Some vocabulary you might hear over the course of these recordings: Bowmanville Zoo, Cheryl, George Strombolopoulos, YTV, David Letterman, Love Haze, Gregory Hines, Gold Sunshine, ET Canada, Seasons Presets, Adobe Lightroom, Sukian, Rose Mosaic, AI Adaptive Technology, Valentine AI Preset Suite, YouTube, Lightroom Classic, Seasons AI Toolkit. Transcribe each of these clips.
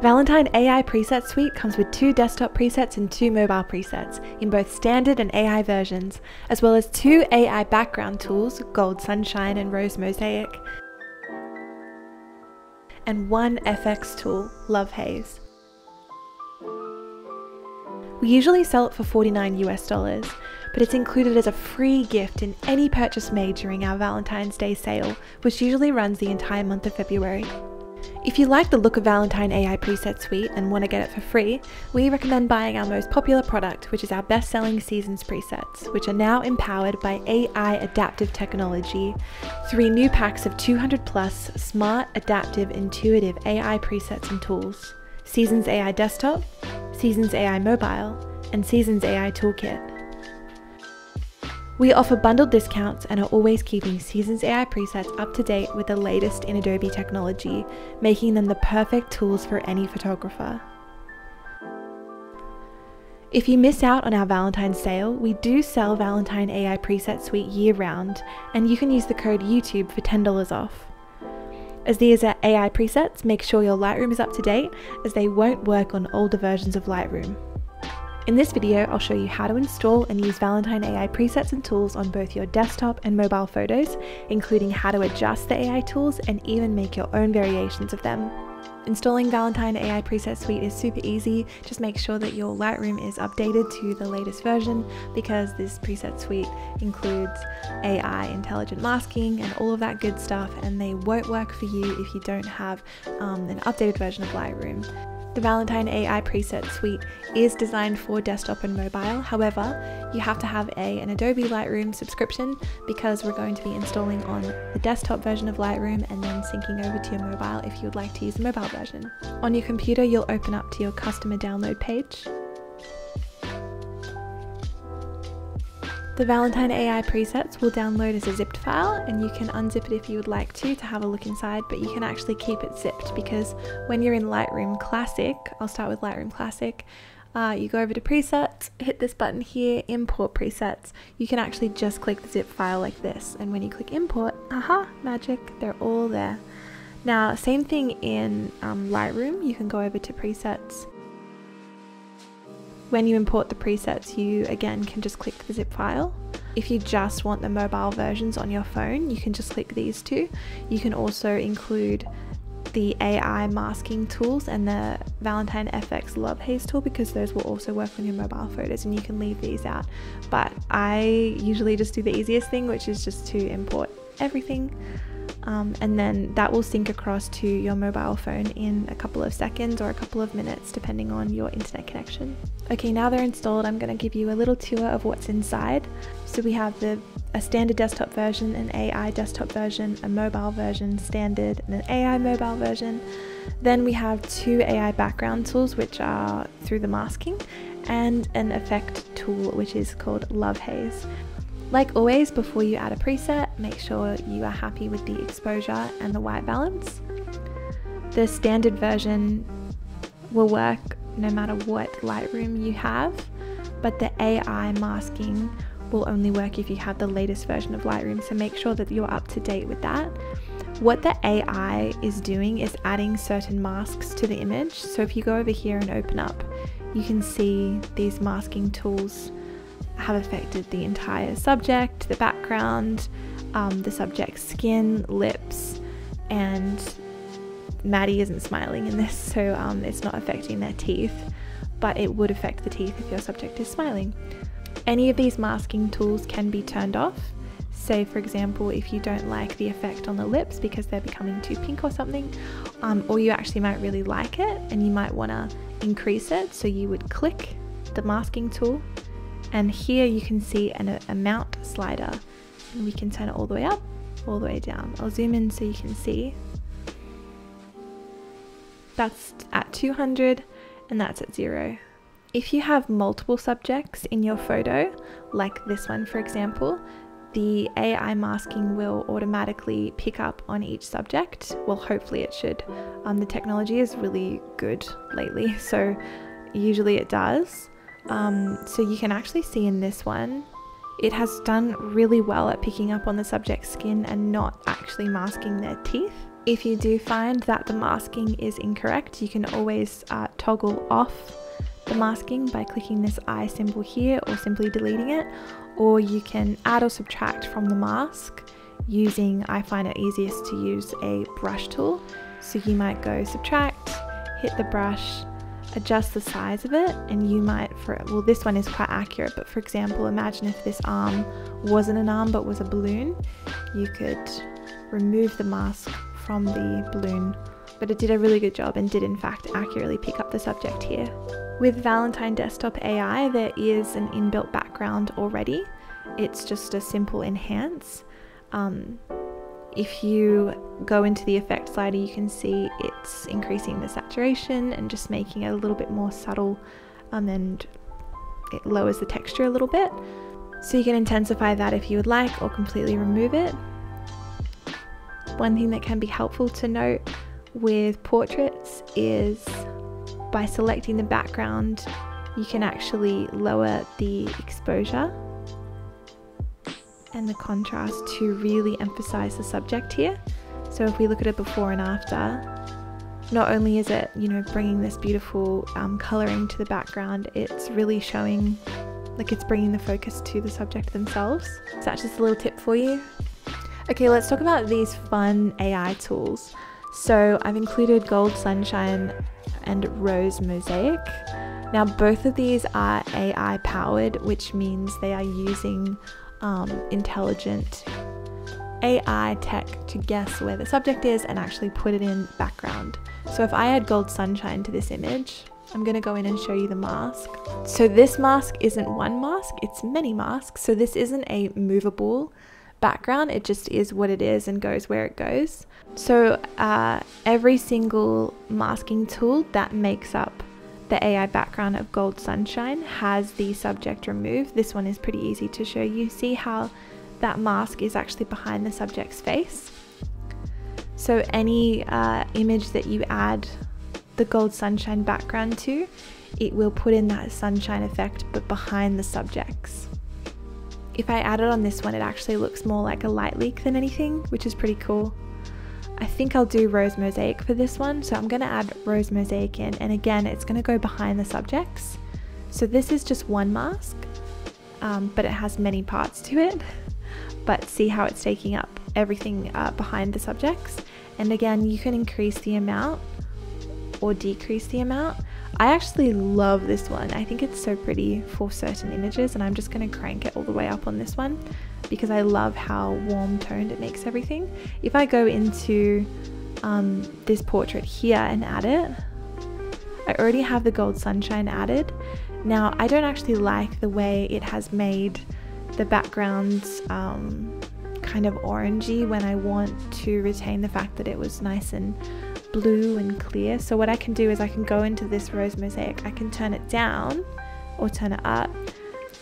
Valentine AI Preset Suite comes with 2 desktop presets and 2 mobile presets in both standard and AI versions, as well as 2 AI background tools, Gold Sunshine and Rose Mosaic, and 1 FX tool, Love Haze. We usually sell it for $49 US, but it's included as a free gift in any purchase made during our Valentine's Day sale, which usually runs the entire month of February. If you like the look of Valentine AI Preset Suite and want to get it for free, we recommend buying our most popular product, which is our best-selling Seasons presets, which are now empowered by AI Adaptive Technology. 3 new packs of 200+ smart, adaptive, intuitive AI presets and tools: Seasons AI Desktop, Seasons AI Mobile, and Seasons AI Toolkit. We offer bundled discounts and are always keeping Seasons AI presets up to date with the latest in Adobe technology, making them the perfect tools for any photographer. If you miss out on our Valentine's sale, we do sell Valentine AI Preset Suite year-round, and you can use the code YouTube for $10 off. As these are AI presets, make sure your Lightroom is up to date, as they won't work on older versions of Lightroom. In this video, I'll show you how to install and use Valentine AI presets and tools on both your desktop and mobile photos, including how to adjust the AI tools and even make your own variations of them. Installing Valentine AI Preset Suite is super easy. Just make sure that your Lightroom is updated to the latest version, because this preset suite includes AI intelligent masking and all of that good stuff, and they won't work for you if you don't have an updated version of Lightroom. The Valentine AI Preset Suite is designed for desktop and mobile. However, you have to have an Adobe Lightroom subscription, because we're going to be installing on the desktop version of Lightroom and then syncing over to your mobile if you would like to use the mobile version. On your computer, you'll open up to your customer download page. The Valentine AI presets will download as a zipped file, and you can unzip it if you would like to have a look inside, but you can actually keep it zipped, because when you're in Lightroom Classic, I'll start with Lightroom Classic, you go over to presets, hit this button here, import presets. You can actually just click the zip file like this, and when you click import, aha, magic, they're all there. Now, same thing in Lightroom, you can go over to presets. When you import the presets, you again can just click the zip file. If you just want the mobile versions on your phone, you can just click these 2. You can also include the AI masking tools and the Valentine FX Love Haze tool, because those will also work on your mobile photos, and you can leave these out. But I usually just do the easiest thing, which is just to import everything. And then that will sync across to your mobile phone in a couple of seconds or a couple of minutes, depending on your internet connection. Okay, now they're installed, I'm going to give you a little tour of what's inside. So we have a standard desktop version, an AI desktop version, a mobile version, standard, and an AI mobile version. Then we have 2 AI background tools, which are through the masking, and an effect tool, which is called Love Haze. Like always, before you add a preset, make sure you are happy with the exposure and the white balance. The standard version will work no matter what Lightroom you have, but the AI masking will only work if you have the latest version of Lightroom, so make sure that you're up to date with that. What the AI is doing is adding certain masks to the image, so if you go over here and open up, you can see these masking tools have affected the entire subject, the background, the subject's skin, lips, and Maddie isn't smiling in this, so it's not affecting their teeth, but it would affect the teeth if your subject is smiling. Any of these masking tools can be turned off. Say, for example, if you don't like the effect on the lips because they're becoming too pink or something, or you actually might really like it and you might want to increase it, so you would click the masking tool. And here you can see an amount slider, and we can turn it all the way up, all the way down. I'll zoom in so you can see. That's at 200 and that's at 0. If you have multiple subjects in your photo, like this one for example, the AI masking will automatically pick up on each subject. Well, hopefully it should. The technology is really good lately, so usually it does. So you can actually see in this one, it has done really well at picking up on the subject's skin and not actually masking their teeth. If you do find that the masking is incorrect, you can always toggle off the masking by clicking this eye symbol here or simply deleting it, or you can add or subtract from the mask using, I find it easiest to use a brush tool. So you might go subtract, hit the brush, adjust the size of it, and you might, well this one is quite accurate, but for example, imagine if this arm wasn't an arm but was a balloon, you could remove the mask from the balloon. But it did a really good job and did in fact accurately pick up the subject here. With Valentine Desktop AI, there is an inbuilt background already. It's just a simple enhance. If you go into the effect slider, you can see it's increasing the saturation and just making it a little bit more subtle, and it lowers the texture a little bit. So you can intensify that if you would like, or completely remove it. One thing that can be helpful to note with portraits is by selecting the background, you can actually lower the exposure and the contrast to really emphasize the subject here. So if we look at it before and after, not only is it, you know, bringing this beautiful coloring to the background, it's really showing, like, it's bringing the focus to the subject themselves. So that's just a little tip for you. Okay, let's talk about these fun AI tools. So I've included Gold Sunshine and Rose Mosaic. Now both of these are AI powered, which means they are using intelligent AI tech to guess where the subject is and actually put it in background. So if I add Gold Sunshine to this image, I'm going to go in and show you the mask. So this mask isn't one mask, it's many masks. So this isn't a movable background, it just is what it is and goes where it goes. So every single masking tool that makes up the AI background of Gold Sunshine has the subject removed. This one is pretty easy to show you. See how that mask is actually behind the subject's face? So any image that you add the Gold Sunshine background to, it will put in that sunshine effect but behind the subjects. If I add it on this one, it actually looks more like a light leak than anything, which is pretty cool. I think I'll do Rose Mosaic for this one. So I'm going to add Rose Mosaic in, and again, it's going to go behind the subjects. So this is just one mask, but it has many parts to it. But see how it's taking up everything behind the subjects. And again, you can increase the amount or decrease the amount. I actually love this one. I think it's so pretty for certain images, and I'm just going to crank it all the way up on this one because I love how warm toned it makes everything. If I go into this portrait here and add it, I already have the Gold Sunshine added. Now I don't actually like the way it has made the backgrounds kind of orangey when I want to retain the fact that it was nice and blue and clear. So what I can do is I can go into this Rose Mosaic, I can turn it down or turn it up,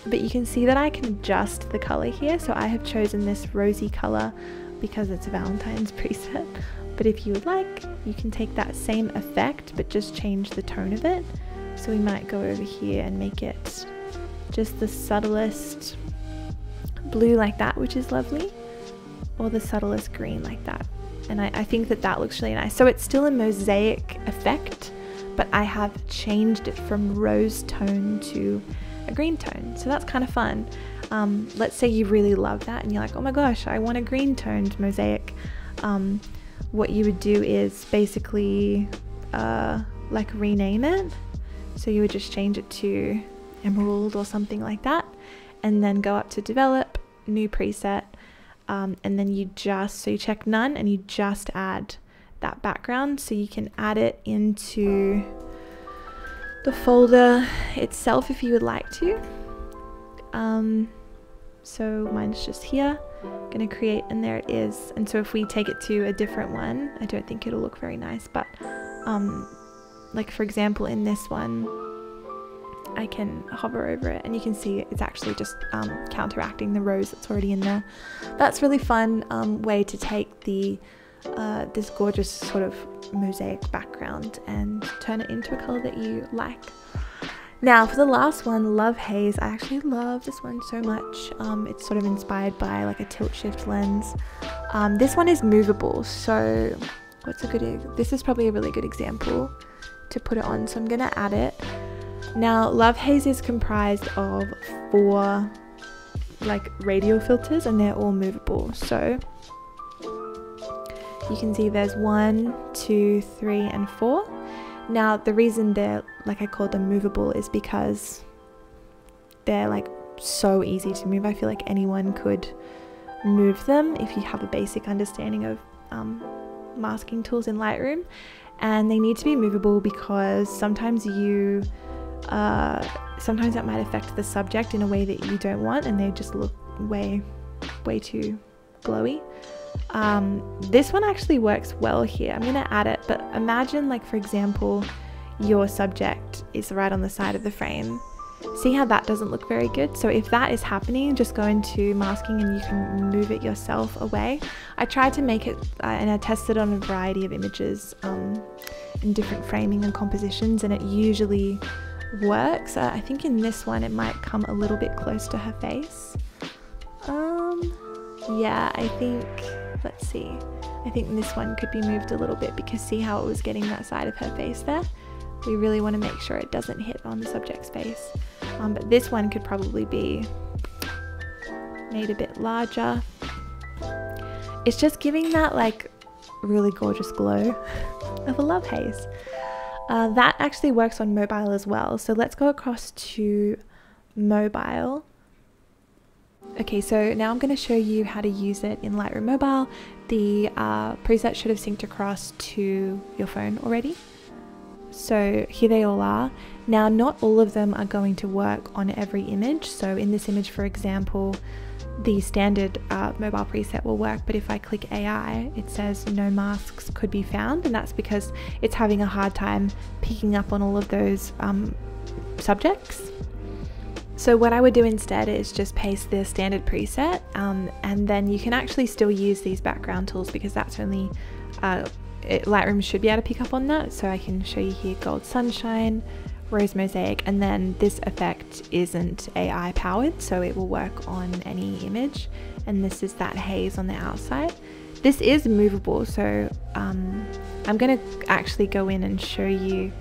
but you can see that I can adjust the color here. So I have chosen this rosy color because it's a Valentine's preset, but if you would like, you can take that same effect but just change the tone of it. So we might go over here and make it just the subtlest blue like that, which is lovely, or the subtlest green like that. And I think that that looks really nice. So it's still a mosaic effect, but I have changed it from rose tone to a green tone. So that's kind of fun. Let's say you really love that and you're like, oh my gosh, I want a green toned mosaic. What you would do is basically like rename it. So you would just change it to emerald or something like that, and then go up to develop, new preset. And then you just, so you check none and you just add that background. So you can add it into the folder itself if you would like to. So mine's just here, I'm going to create, and there it is. And so if we take it to a different one, I don't think it'll look very nice, but like for example, in this one, I can hover over it and you can see it's actually just counteracting the rose that's already in there. That's really fun way to take the this gorgeous sort of mosaic background and turn it into a color that you like. Now for the last one, Love Haze. I actually love this one so much. It's sort of inspired by like a tilt shift lens. This one is movable, so what's a good, this is probably a really good example to put it on, so I'm gonna add it. Now Love Haze is comprised of 4 like radial filters, and they're all movable, so you can see there's 1, 2, 3, and 4. Now the reason they're, like, I call them movable is because they're like so easy to move. I feel like anyone could move them if you have a basic understanding of masking tools in Lightroom, and they need to be movable because sometimes you sometimes that might affect the subject in a way that you don't want, and they just look way too glowy. This one actually works well here. I'm gonna add it, but imagine, like, for example, your subject is right on the side of the frame. See how that doesn't look very good? So if that is happening, just go into masking and you can move it yourself away. I tried to make it, and I tested on a variety of images in different framing and compositions, and it usually works. I think in this one it might come a little bit close to her face. Yeah, I think, let's see, I think this one could be moved a little bit, because see how it was getting that side of her face there? We really want to make sure it doesn't hit on the subject's face. But this one could probably be made a bit larger. It's just giving that like really gorgeous glow of a Love Haze. That actually works on mobile as well. So let's go across to mobile. Okay, so now I'm going to show you how to use it in Lightroom Mobile. The preset should have synced across to your phone already. So here they all are. Now, not all of them are going to work on every image. So in this image, for example, the standard mobile preset will work, but if I click AI, it says no masks could be found, and that's because it's having a hard time picking up on all of those subjects. So what I would do instead is just paste the standard preset, and then you can actually still use these background tools, because that's only Lightroom should be able to pick up on that. So I can show you here Gold Sunshine, Rose Mosaic, and then this effect isn't AI powered, so it will work on any image, and this is that haze on the outside. This is movable, so I'm going to actually go in and show you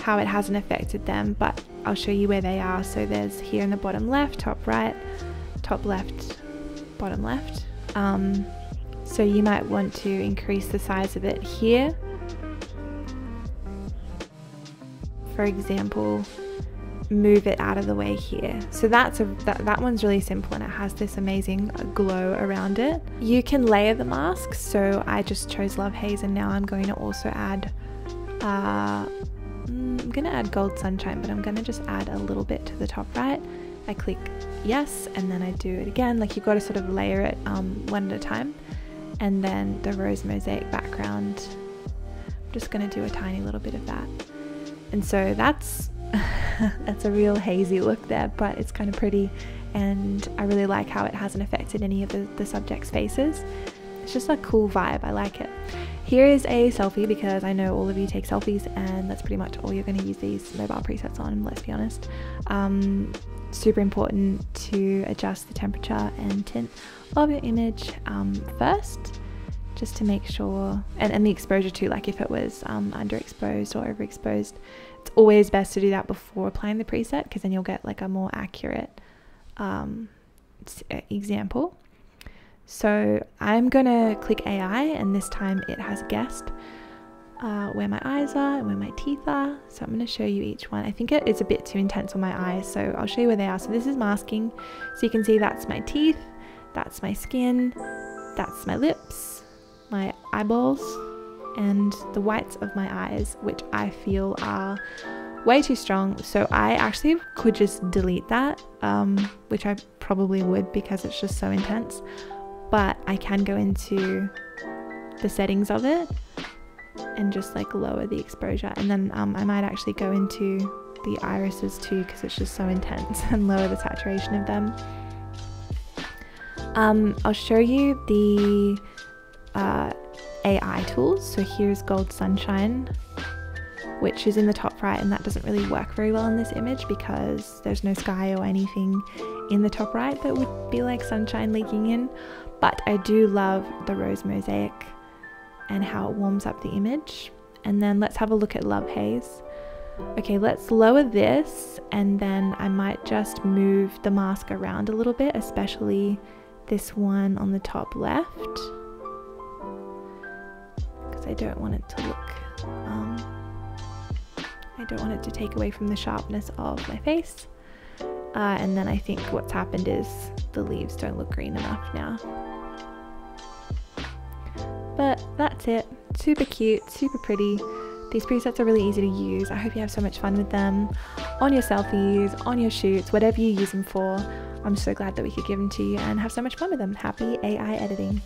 how it hasn't affected them, but I'll show you where they are. So there's here in the bottom left, top right, top left, bottom left. So you might want to increase the size of it here. For example, move it out of the way here. So that one's really simple, and it has this amazing glow around it. You can layer the masks. So I just chose Love Haze, and now I'm going to also add, I'm gonna add Gold Sunshine, but I'm gonna just add a little bit to the top right. I click yes, and then I do it again. Like, you've got to sort of layer it one at a time. And then the Rose Mosaic background, I'm just going to do a tiny little bit of that. And so that's that's a real hazy look there, but it's kind of pretty, and I really like how it hasn't affected any of the subjects' faces. It's just a cool vibe, I like it. Here is a selfie, because I know all of you take selfies, and that's pretty much all you're going to use these mobile presets on, let's be honest. Super important to adjust the temperature and tint of your image first, just to make sure, and the exposure too, like if it was underexposed or overexposed. It's always best to do that before applying the preset, because then you'll get like a more accurate example. So I'm gonna click AI, and this time it has guessed where my eyes are and where my teeth are. So I'm going to show you each one. I think it is a bit too intense on my eyes, so I'll show you where they are. So this is masking. So you can see that's my teeth, that's my skin, that's my lips, my eyeballs, and the whites of my eyes, which I feel are way too strong. So I actually could just delete that, which I probably would, because it's just so intense. But I can go into the settings of it and just like lower the exposure, and then I might actually go into the irises too, because it's just so intense, and lower the saturation of them. I'll show you the AI tools. So here's Gold Sunshine, which is in the top right, and that doesn't really work very well in this image because there's no sky or anything in the top right that would be like sunshine leaking in. But I do love the Rose Mosaic and how it warms up the image. And then let's have a look at Love Haze. Okay, let's lower this, and then I might just move the mask around a little bit, especially this one on the top left, because I don't want it to look, I don't want it to take away from the sharpness of my face. And then I think what's happened is the leaves don't look green enough now. But that's it. Super cute, super pretty. These presets are really easy to use. I hope you have so much fun with them on your selfies, on your shoots, whatever you use them for. I'm so glad that we could give them to you and have so much fun with them. Happy AI editing.